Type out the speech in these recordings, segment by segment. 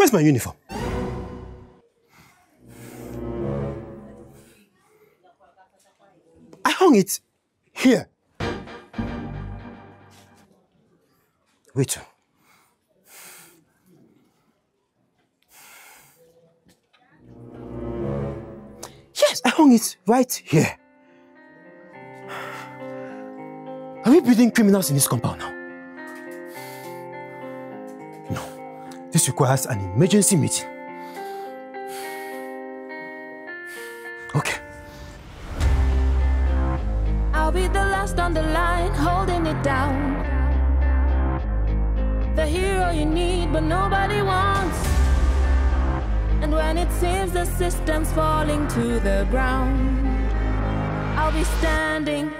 Where's my uniform? I hung it here. Wait. Yes, I hung it right here. Are we breeding criminals in this compound now? No. This requires an emergency meeting. Okay. I'll be the last on the line, holding it down. The hero you need, but nobody wants. And when it seems the system's falling to the ground, I'll be standing.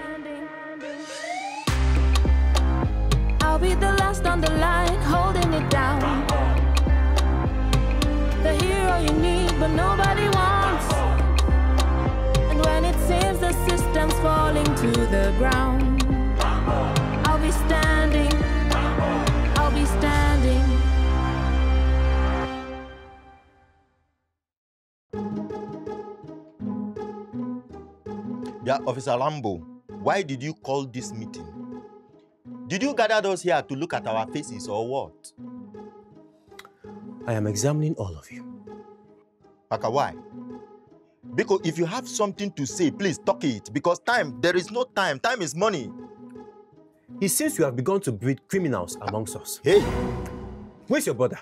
I'll be the last on the line, holding it down. The hero you need, but nobody wants. And when it seems the system's falling to the ground, I'll be standing. I'll be standing. Yeah, Officer Rambo, why did you call this meeting? Did you gather those here to look at our faces or what? I am examining all of you. Maka, why? Because if you have something to say, please talk it. Because there is no time. Time is money. It seems you have begun to breed criminals amongst us. Hey! Where's your brother?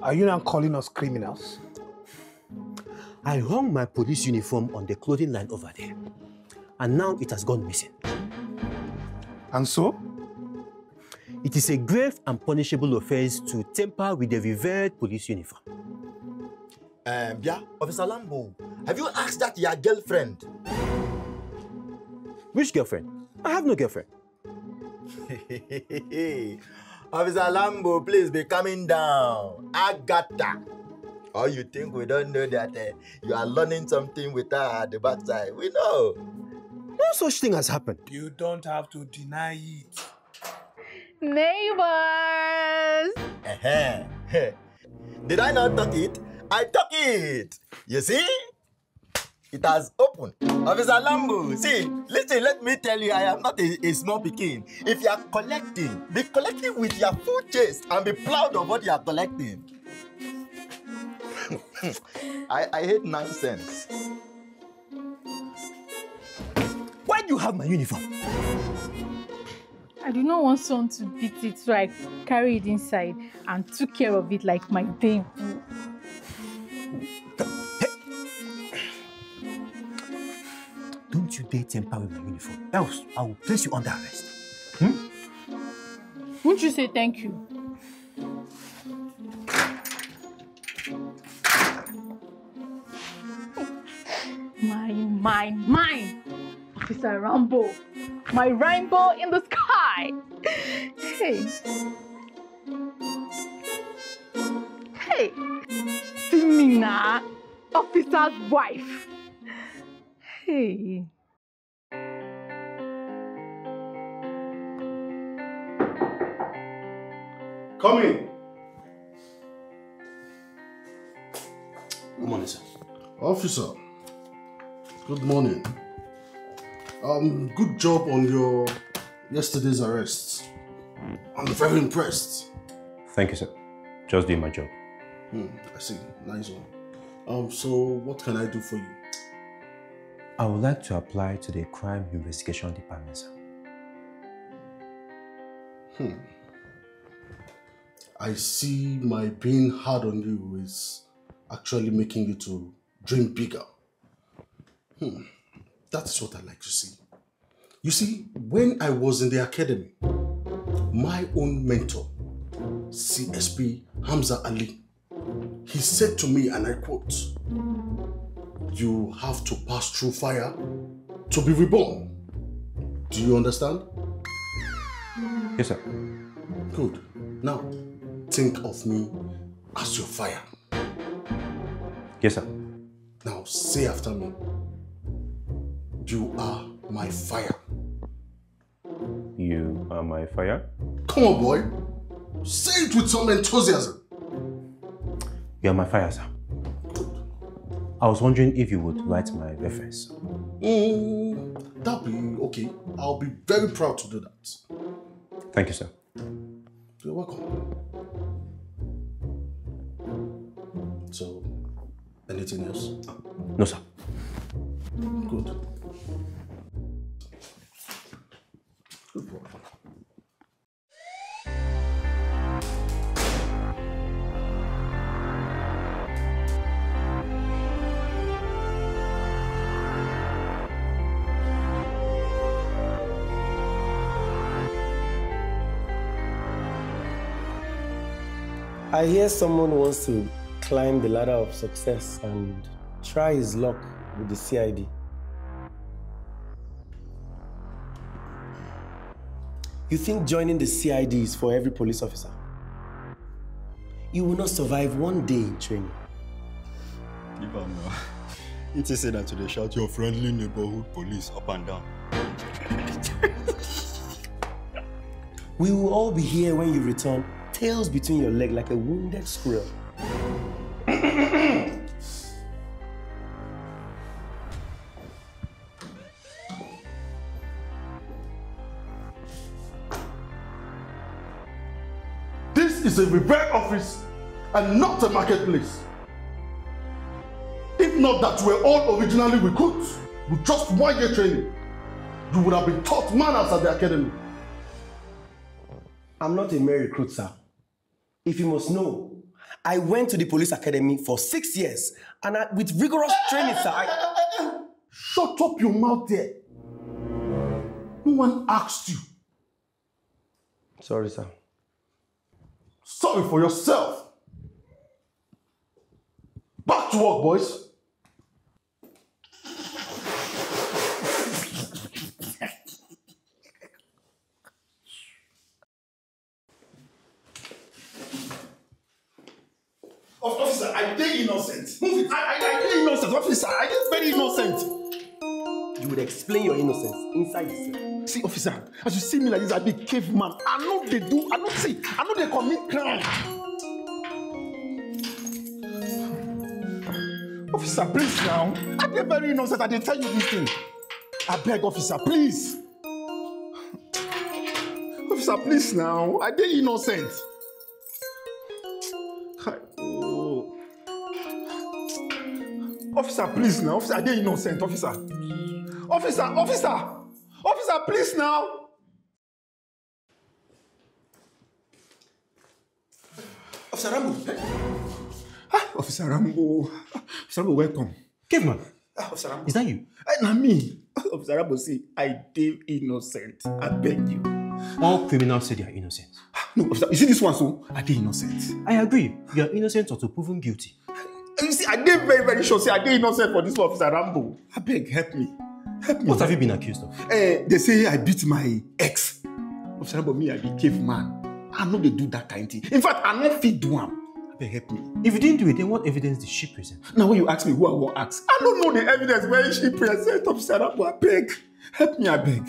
Are you now calling us criminals? I hung my police uniform on the clothing line over there. And now it has gone missing. And so? It is a grave and punishable offense to tamper with the revered police uniform. Yeah, Officer Rambo, have you asked that your girlfriend? Which girlfriend? I have no girlfriend. Officer Rambo, please be calming down. Agatha. Or you think we don't know that you are learning something with her at the backside? We know. No such thing has happened. You don't have to deny it. Neighbors! Did I not talk it? I talk it! You see? It has opened. Officer Rambo, see, listen, let me tell you, I am not a small pikin. If you are collecting, be collecting with your full chest and be proud of what you are collecting. I hate nonsense. Why do you have my uniform? I do not want someone to beat it, so I carry it inside and took care of it like my dame. Hey. Don't you dare tamper with my uniform, else I will place you under arrest. Hmm? Won't you say thank you? Mine! Officer Rambo, my rainbow in the sky. Hey, Simina, officer's wife. Hey. Come in. Good morning, sir. Officer, good morning. Good job on your yesterday's arrest. I'm very impressed. Thank you, sir. Just doing my job. I see. Nice one. So what can I do for you? I would like to apply to the Crime Investigation Department, sir. I see my being hard on you is actually making you to dream bigger. That's what I like to see. You see, when I was in the academy, my own mentor, CSP Hamza Ali, he said to me, and I quote, "You have to pass through fire to be reborn." Do you understand? Yes, sir. Good. Now, think of me as your fire. Yes, sir. Now, say after me. You are my fire. You are my fire? Come on, boy. Say it with some enthusiasm. You're on my fire, sir. I was wondering if you would write my reference. That'll be okay. I'll be very proud to do that. Thank you, sir. You're welcome. So, anything else? No, sir. Good. Good work. I hear someone wants to climb the ladder of success and try his luck with the CID. You think joining the CID is for every police officer? You will not survive one day in training. It is said that they shout your friendly neighborhood police up and down. We will all be here when you return, tails between your legs like a wounded squirrel. This is a repair office and not a marketplace. If not that we're all originally recruits with just 1 year training, you would have been taught manners at the academy. I'm not a mere recruit, sir. If you must know, I went to the police academy for 6 years and with rigorous training, sir, Shut up your mouth there. No one asked you. Sorry, sir. Sorry for yourself. Back to work, boys. Officer, I did innocent. Move it. I did innocent, officer. I did very innocent. You would explain your innocence inside the cell. See, officer, as you see me like this, I be caveman. I know they do. I know see. I know they commit crime. Officer, please now. I did very innocent. I did tell you this thing. I beg, officer, please. Officer, please now. I did innocent. Officer, please now. Officer, I did innocent, officer. Officer, officer! Officer, please now! Officer Rambo! Ah, Officer Rambo. Officer Rambo, welcome. Caveman. Ah, Officer Rambo. Is that you? Not me. Officer Rambo, see, I did innocent. I beg you. All criminals say they are innocent. No, officer, you see this one, so? I did innocent. I agree. You are innocent until proven guilty. You see, I did very sure. See, I did innocent for this officer Rambo. I beg, help me. Help me. What have you been accused of? They say I beat my ex. Officer Rambo, me, I be caveman. I know they do that kind of thing. In fact, I know fit do am. I beg, help me. If you didn't do it, then what evidence did she present? Now, when you ask me who I will ask, I don't know the evidence where she present, Officer Rambo. I beg. Help me, I beg.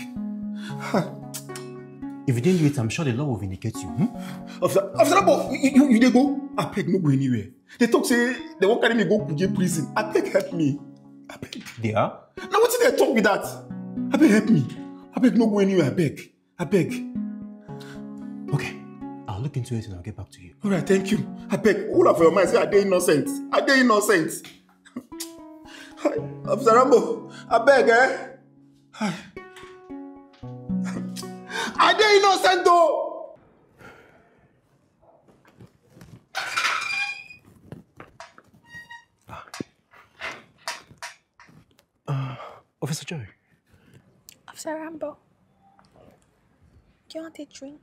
If you didn't do it, I'm sure the law will vindicate you. Hmm? Officer Rambo, you dey go? I beg, no go anywhere. They talk say they won't carry me go Kuje prison. I beg, help me. I beg. They are? Now what did they talk with that? I beg, help me. I beg, no go anywhere. I beg. I beg. Okay, I'll look into it and I'll get back to you. All right, thank you. I beg. All of your mind say I dey innocent. I dey innocent. Officer Rambo, I beg, eh? Hi. Are they innocent though? Officer Joe. Officer Rambo. Do you want a drink?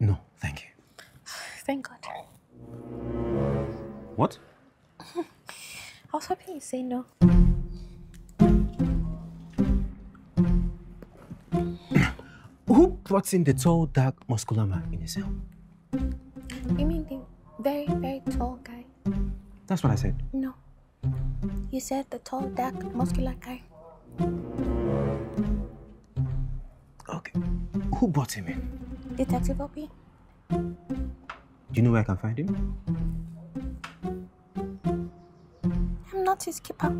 No, thank you. Thank God. What? I was hoping you'd say no. Who brought in the tall, dark, muscular man in his cell? You mean the very tall guy? That's what I said. No. You said the tall, dark, muscular guy. Okay. Who brought him in? Detective Obi. Do you know where I can find him? not his keeper.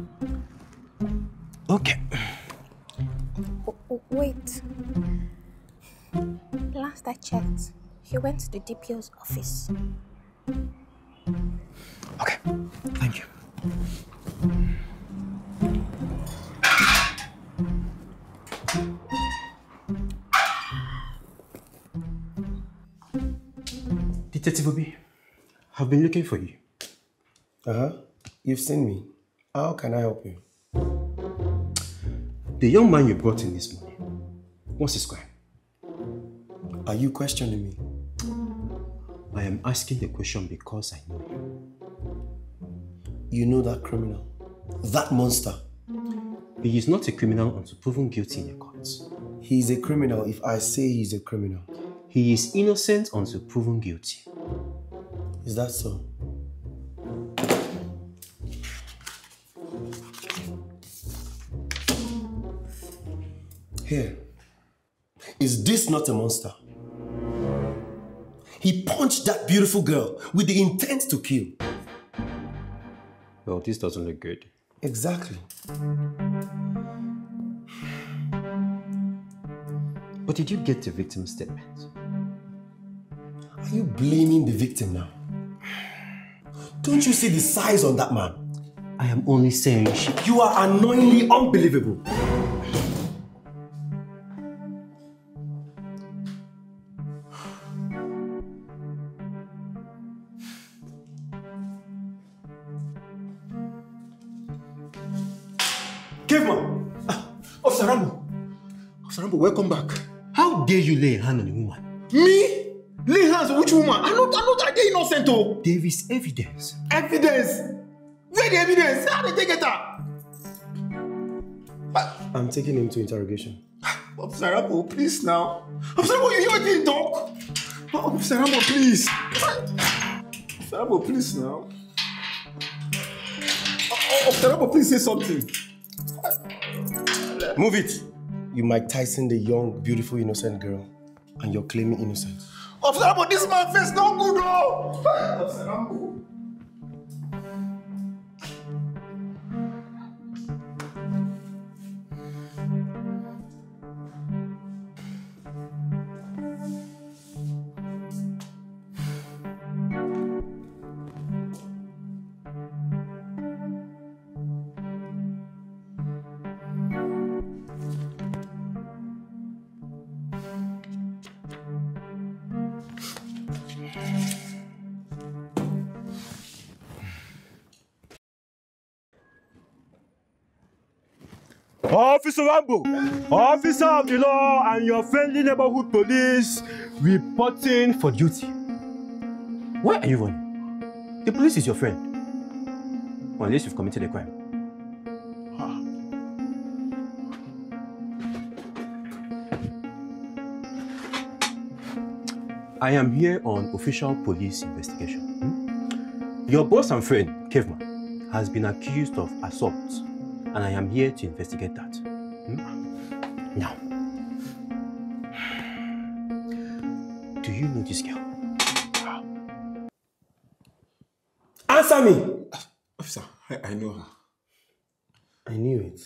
Okay. Wait. Last I checked, he went to the DPO's office. Okay. Thank you. Detective Obi, I've been looking for you. You've seen me. How can I help you? The young man you brought in this morning, what's his crime? Are you questioning me? I am asking the question because I know him. You know that criminal? That monster? He is not a criminal until proven guilty in the courts. He is a criminal if I say he is a criminal. He is innocent until proven guilty. Is that so? Here. Is this not a monster? He punched that beautiful girl with the intent to kill. Well, this doesn't look good. Exactly. But did you get the victim's statement? Are you blaming the victim now? Don't you see the size on that man? I am only saying you are annoyingly unbelievable. Caveman! Officer Rambo! Officer Rambo, welcome back. How dare you lay a hand on a woman? Me? Lay hands on which woman? I get innocent, oh! There is evidence. Evidence? Where the evidence? How did they get her? I'm taking him to interrogation. Officer Rambo, please now. Officer Rambo, you hear me talk? Officer Rambo, please. Officer Rambo, please now. Officer Rambo, please say something. Move it! You Mike Tyson the young, beautiful, innocent girl, and you're claiming innocence. Officer Rambo, this man's face no good, oh! Officer Rambo. Officer Rambo, officer of the law and your friendly neighborhood police reporting for duty. Why are you running? The police is your friend. Well, unless you've committed a crime. I am here on official police investigation. Your boss and friend, Caveman, has been accused of assault. And I am here to investigate that. Now, do you know this girl? Answer me! Officer, I know her. I knew it.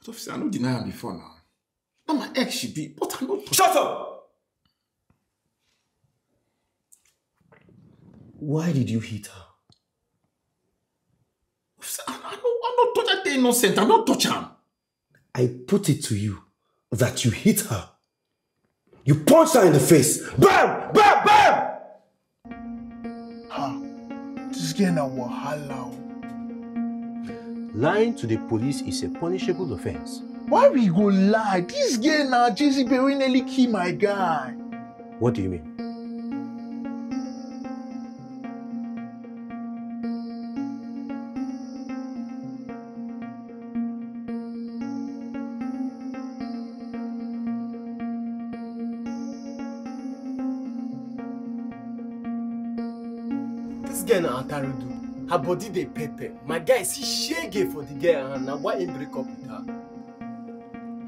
But officer, I don't deny her before now. Not my ex she be, but I know. Shut up! Why did you hit her? Officer, I'm not touching the innocent. I'm not touching her. I put it to you that you hit her. You punched her in the face. Bam! Bam! Bam! Huh? This girl now wahala. Lying to the police is a punishable offense. Why we go lie? This girl now, JC Berry nearly kill my guy. What do you mean? Her body dey pepper. My guy see shege for the girl and now why he break up with her?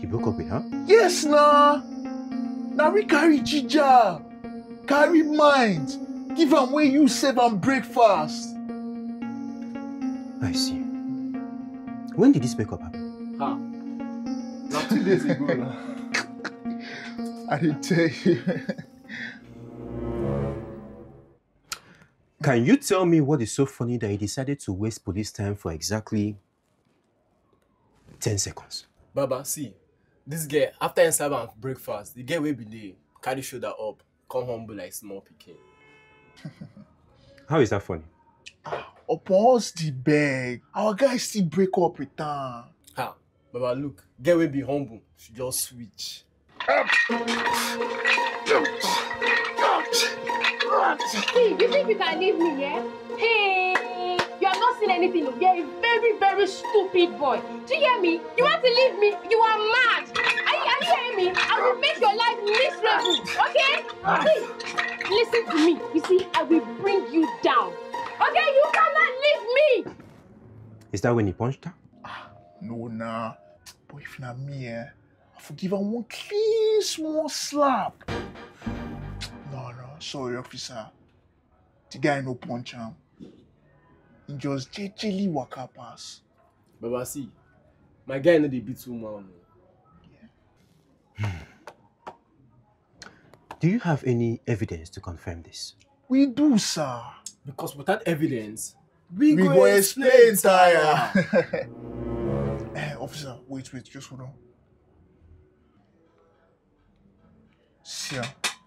He broke up with her? Yes na! Now we carry jija, carry mind, give am where you save and breakfast. I see. When did this breakup happen? Huh? Not 2 days ago. I didn't tell you. Can you tell me what is so funny that you decided to waste police time for exactly 10 seconds? Baba, see, this girl, after I serve and breakfast, the girl will be there, carry shoulder up, come humble like small pikin. How is that funny? Upon us the beg, our guys still break up with her. Ha, Baba, look, girl will be humble, she just switch. Hey, you think you can leave me, yeah? Hey, you have not seen anything. You're a very, very stupid boy. Do you hear me? You want to leave me? You are mad. Are you hearing me? I will make your life miserable, okay? Please, listen to me. You see, I will bring you down. Okay, you cannot leave me. Is that when he punched her? No, nah. But if not me, eh? I forgive her one clean, small slap. Sorry, officer. The guy no punch him. He just jejely walk up pass. Baba, see, my guy no dey beat woman. Yeah. Do you have any evidence to confirm this? We do, sir. Because without evidence, we go explain, sire. Officer, wait, just hold on. Sir.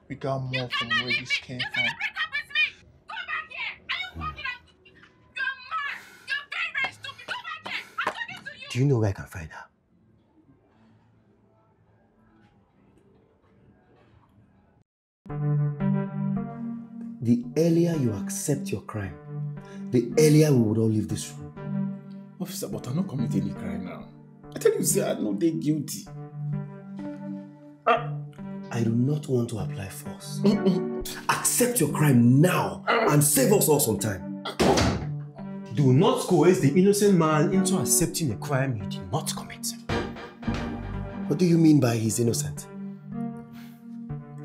We got more from where this came from. Go back here! Are you fucking out? You're mad! You're very, very stupid! Go back here! I'm talking to you! Do you know where I can find her? The earlier you accept your crime, the earlier we would all leave this room. Officer, but I'm not committing any crime now. I tell you, sir, I know they're guilty. I do not want to apply force. Accept your crime now and save us all some time. Do not coerce the innocent man into accepting a crime he did not commit. What do you mean by he's innocent?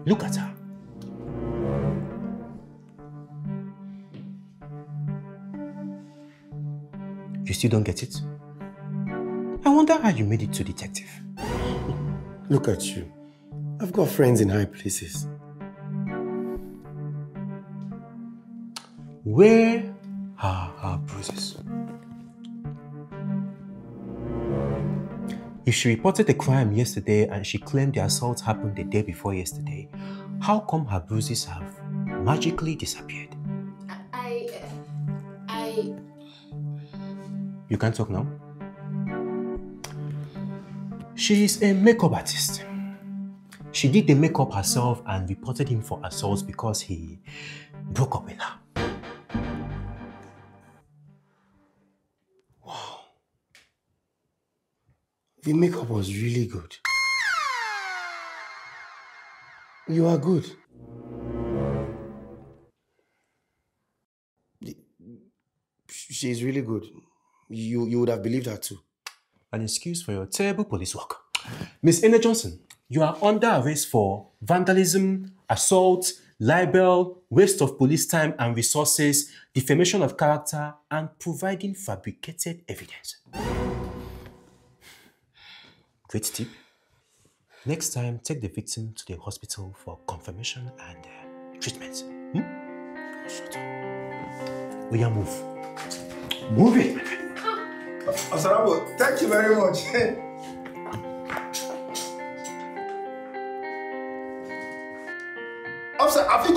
Look at her. You still don't get it? I wonder how you made it to detective. Look at you. I've got friends in high places. Where are her bruises? If she reported a crime yesterday and she claimed the assault happened the day before yesterday, how come her bruises have magically disappeared? I... You can't talk now? She is a makeup artist. She did the makeup herself and reported him for assault because he broke up with her. Wow. The makeup was really good. You are good. She is really good. You would have believed her too. An excuse for your terrible police work. Miss Anna Johnson. You are under arrest for vandalism, assault, libel, waste of police time and resources, defamation of character, and providing fabricated evidence. Great tip. Next time, take the victim to the hospital for confirmation and treatment. We are move. Move it! Officer Rambo, thank you very much. I'll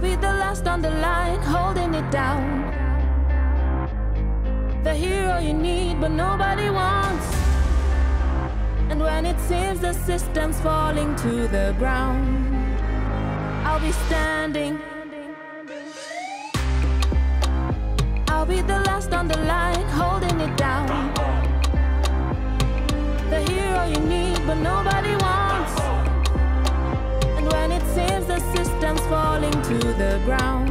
be the last on the line, holding it down. The hero you need, but nobody wants. And when it seems the system's falling to the ground, I'll be standing. I'll be the last on the line, holding it down. The hero you need, but nobody wants. When it seems the system's falling to the ground.